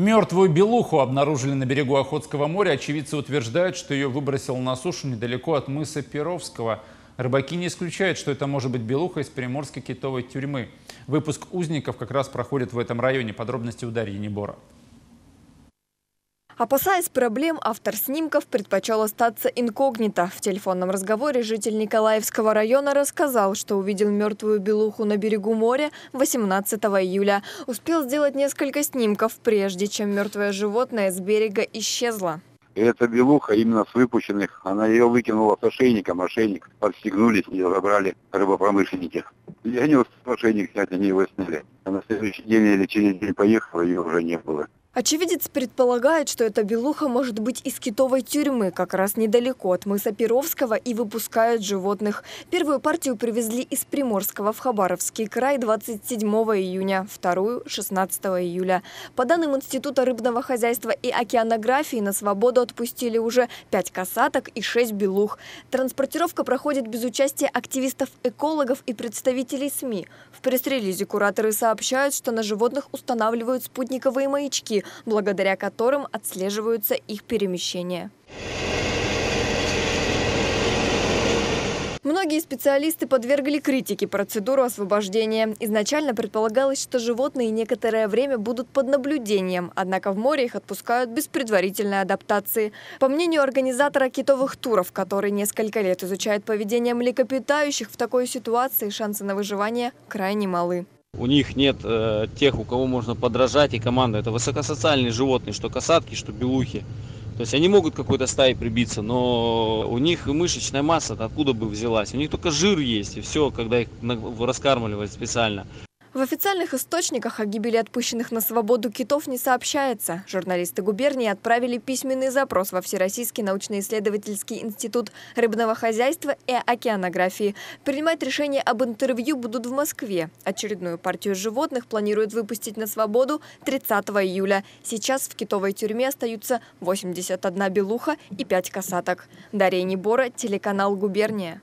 Мертвую белуху обнаружили на берегу Охотского моря. Очевидцы утверждают, что ее выбросил на сушу недалеко от мыса Перовского. Рыбаки не исключают, что это может быть белуха из приморской китовой тюрьмы. Выпуск узников как раз проходит в этом районе. Подробности у Дарьи Небора. Опасаясь проблем, автор снимков предпочел остаться инкогнито. В телефонном разговоре житель Николаевского района рассказал, что увидел мертвую белуху на берегу моря 18 июля. Успел сделать несколько снимков, прежде чем мертвое животное с берега исчезло. Эта белуха именно с выпущенных, она ее выкинула с ошейником, ошейник подстегнулись, не забрали рыбопромышленники. Я не успел ошейник снять, они его сняли. А на следующий день или через день поехала, ее уже не было. Очевидец предполагает, что эта белуха может быть из китовой тюрьмы, как раз недалеко от мыса Перовского, и выпускают животных. Первую партию привезли из Приморского в Хабаровский край 27 июня, вторую – 16 июля. По данным Института рыбного хозяйства и океанографии, на свободу отпустили уже 5 косаток и 6 белух. Транспортировка проходит без участия активистов, экологов и представителей СМИ. В пресс-релизе кураторы сообщают, что на животных устанавливают спутниковые маячки, благодаря которым отслеживаются их перемещения. Многие специалисты подвергли критике процедуру освобождения. Изначально предполагалось, что животные некоторое время будут под наблюдением, однако в море их отпускают без предварительной адаптации. По мнению организатора китовых туров, который несколько лет изучает поведение млекопитающих, в такой ситуации шансы на выживание крайне малы. У них нет тех, у кого можно подражать, и команда. Это высокосоциальные животные, что косатки, что белухи. То есть они могут какой-то стае прибиться, но у них мышечная масса откуда бы взялась. У них только жир есть, и все, когда их раскармливают специально. В официальных источниках о гибели отпущенных на свободу китов не сообщается. Журналисты губернии отправили письменный запрос во Всероссийский научно-исследовательский институт рыбного хозяйства и океанографии. Принимать решение об интервью будут в Москве. Очередную партию животных планируют выпустить на свободу 30 июля. Сейчас в китовой тюрьме остаются 81 белуха и 5 косаток. Дарья Небора, телеканал «Губерния».